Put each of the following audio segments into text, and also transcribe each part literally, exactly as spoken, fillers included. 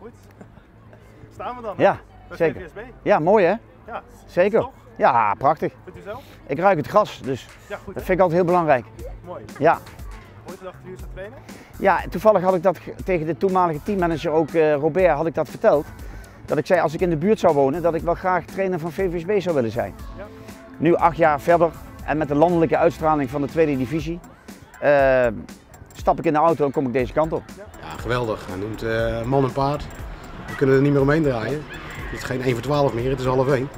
Goed. Staan we dan? Ja, hè? Zeker. V V S B. Ja, mooi hè? Ja, zeker. Ja, prachtig. Vindt u zelf? Ik ruik het gras, dus ja, goed, dat vind ik altijd heel belangrijk. Mooi. Ja. Ooit dacht u te trainen? Ja, toevallig had ik dat tegen de toenmalige teammanager, ook uh, Robert, had ik dat verteld. Dat ik zei, als ik in de buurt zou wonen, dat ik wel graag trainer van V V S B zou willen zijn. Ja. Nu acht jaar verder en met de landelijke uitstraling van de Tweede Divisie. Uh, Stap ik in de auto en kom ik deze kant op. Ja, geweldig. Hij noemt uh, man en paard. We kunnen er niet meer omheen draaien. Het is geen één voor twaalf meer, het is half één.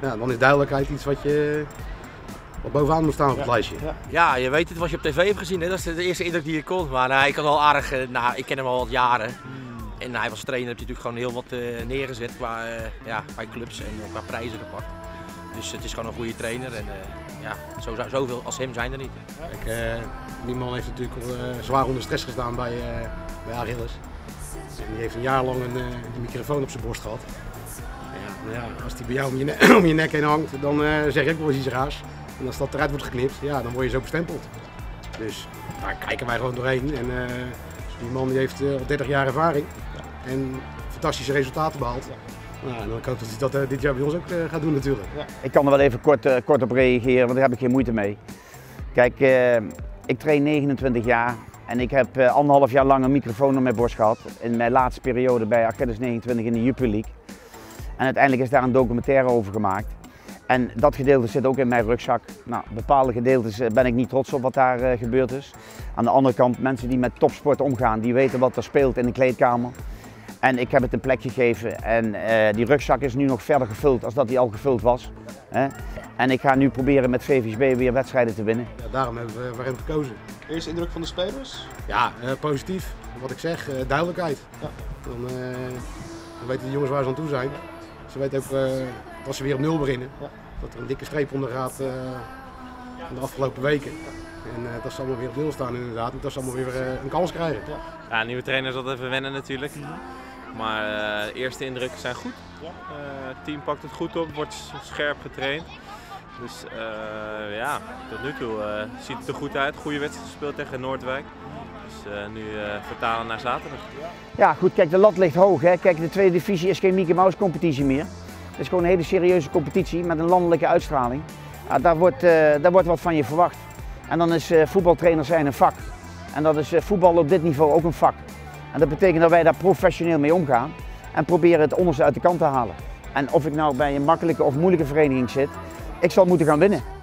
Ja, dan is duidelijkheid iets wat je wat bovenaan moet staan op het lijstje. Ja, ja. ja, je weet het wat je op tv hebt gezien. Hè? Dat is de eerste indruk die je komt. Maar nou, ik had al aardig, nou, ik ken hem al wat jaren. Hmm. En nou, hij was trainer, heeft natuurlijk gewoon heel wat uh, neergezet qua, uh, ja, qua clubs en uh, qua prijzen gepakt. Dus het is gewoon een goede trainer en uh, ja, zo, zoveel als hem zijn er niet. Kijk, uh, die man heeft natuurlijk uh, zwaar onder stress gestaan bij, uh, bij Achilles. En die heeft een jaar lang een, uh, een microfoon op zijn borst gehad. Ja, nou ja, als die bij jou om je, ne om je nek heen hangt, dan uh, zeg ik wel eens iets raars. En als dat eruit wordt geknipt, ja, dan word je zo bestempeld. Dus daar kijken wij gewoon doorheen. En, uh, die man die heeft uh, al dertig jaar ervaring en fantastische resultaten behaald. Nou, dan hoop ik dat hij dat uh, dit jaar bij ons ook uh, gaat doen natuurlijk. Ja. Ik kan er wel even kort, uh, kort op reageren, want daar heb ik geen moeite mee. Kijk, uh, ik train negenentwintig jaar en ik heb uh, anderhalf jaar lang een microfoon op mijn borst gehad. In mijn laatste periode bij Achilles negenentwintig in de Jupiler League. En uiteindelijk is daar een documentaire over gemaakt. En dat gedeelte zit ook in mijn rugzak. Nou, bepaalde gedeeltes ben ik niet trots op wat daar uh, gebeurd is. Aan de andere kant, mensen die met topsport omgaan, die weten wat er speelt in de kleedkamer. En ik heb het een plek gegeven en uh, die rugzak is nu nog verder gevuld als dat die al gevuld was. Hè? En ik ga nu proberen met V V S B weer wedstrijden te winnen. Ja, daarom hebben we voor hem gekozen. Eerste indruk van de spelers? Ja, uh, positief. Wat ik zeg, uh, duidelijkheid. Ja. Dan, uh, dan weten de jongens waar ze aan toe zijn. Ze weten ook uh, dat ze weer op nul beginnen. Ja. Dat er een dikke streep onder gaat uh, van de afgelopen weken. En uh, dat ze allemaal weer op nul staan inderdaad. En dat ze allemaal weer uh, een kans krijgen. Ja, ja, nieuwe trainer zal even wennen natuurlijk. Maar uh, de eerste indrukken zijn goed. Uh, het team pakt het goed op, wordt scherp getraind. Dus uh, ja, tot nu toe uh, ziet het er goed uit. Goede wedstrijd gespeeld tegen Noordwijk. Dus uh, nu uh, vertalen naar zaterdag. Ja goed, kijk, de lat ligt hoog. Hè? Kijk, de Tweede Divisie is geen Mickey Mouse competitie meer. Het is gewoon een hele serieuze competitie met een landelijke uitstraling. Uh, daar, wordt, uh, daar wordt wat van je verwacht. En dan is uh, voetbaltrainer zijn een vak. En dat is uh, voetbal op dit niveau ook een vak. En dat betekent dat wij daar professioneel mee omgaan en proberen het onderste uit de kant te halen. En of ik nou bij een makkelijke of moeilijke vereniging zit, ik zal moeten gaan winnen.